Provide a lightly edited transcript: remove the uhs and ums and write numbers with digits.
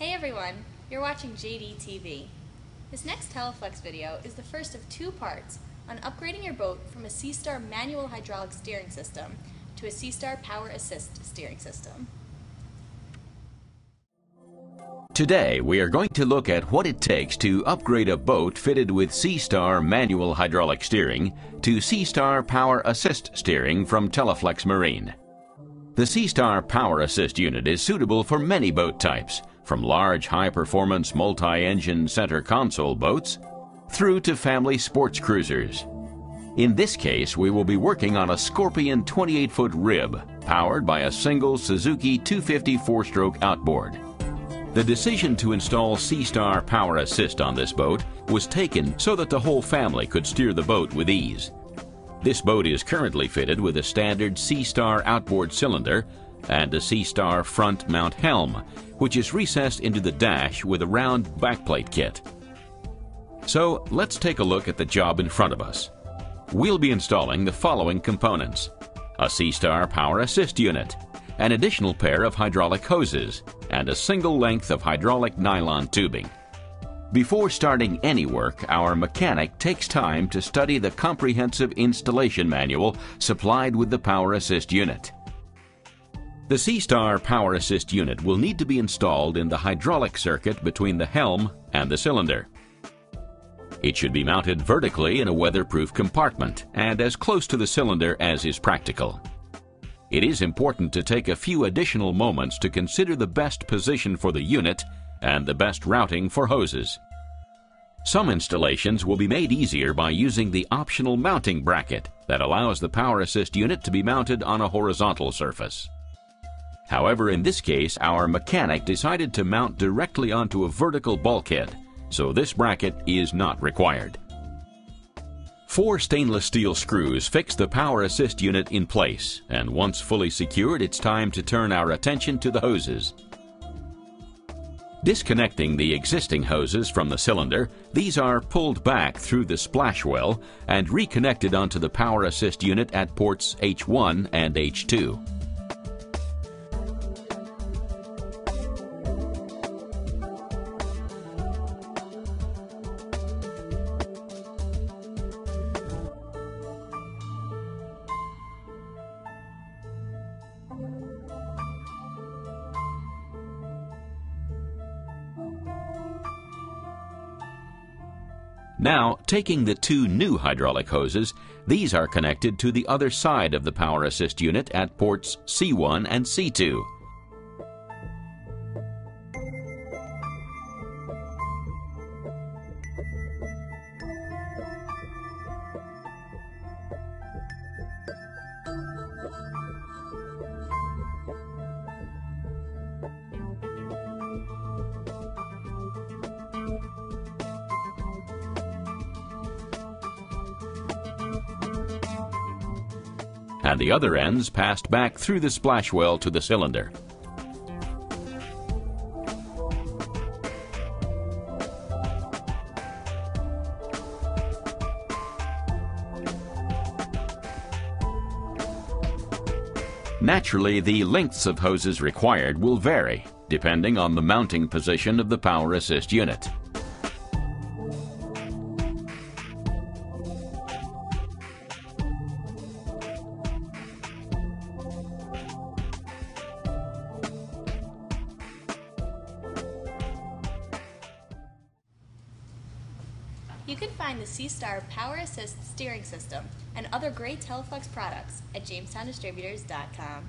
Hey everyone, you're watching JDTV. This next Teleflex video is the first of two parts on upgrading your boat from a Seastar Manual Hydraulic Steering System to a Seastar Power Assist Steering System. Today we are going to look at what it takes to upgrade a boat fitted with Seastar Manual Hydraulic Steering to Seastar Power Assist Steering from Teleflex Marine. The Seastar Power Assist unit is suitable for many boat types, from large high-performance multi-engine center console boats through to family sports cruisers. In this case, we will be working on a Scorpion 28-foot rib powered by a single Suzuki 250 4-stroke outboard. The decision to install Seastar Power Assist on this boat was taken so that the whole family could steer the boat with ease. This boat is currently fitted with a standard Seastar outboard cylinder and a Seastar front mount helm, which is recessed into the dash with a round backplate kit. So let's take a look at the job in front of us. We'll be installing the following components: a Seastar Power Assist unit, an additional pair of hydraulic hoses, and a single length of hydraulic nylon tubing. Before starting any work, our mechanic takes time to study the comprehensive installation manual supplied with the Power Assist unit. The Seastar Power Assist unit will need to be installed in the hydraulic circuit between the helm and the cylinder. It should be mounted vertically in a weatherproof compartment and as close to the cylinder as is practical. It is important to take a few additional moments to consider the best position for the unit and the best routing for hoses. Some installations will be made easier by using the optional mounting bracket that allows the Power Assist unit to be mounted on a horizontal surface. However, in this case, our mechanic decided to mount directly onto a vertical bulkhead, so this bracket is not required. 4 stainless steel screws fix the Power Assist unit in place, and once fully secured, it's time to turn our attention to the hoses. Disconnecting the existing hoses from the cylinder, these are pulled back through the splash well and reconnected onto the Power Assist unit at ports H1 and H2. Now, taking the 2 new hydraulic hoses, these are connected to the other side of the Power Assist unit at ports C1 and C2. And the other ends passed back through the splash well to the cylinder. Naturally, the lengths of hoses required will vary, depending on the mounting position of the Power Assist unit. You can find the Seastar Power Assist Steering System and other great Teleflex products at JamestownDistributors.com.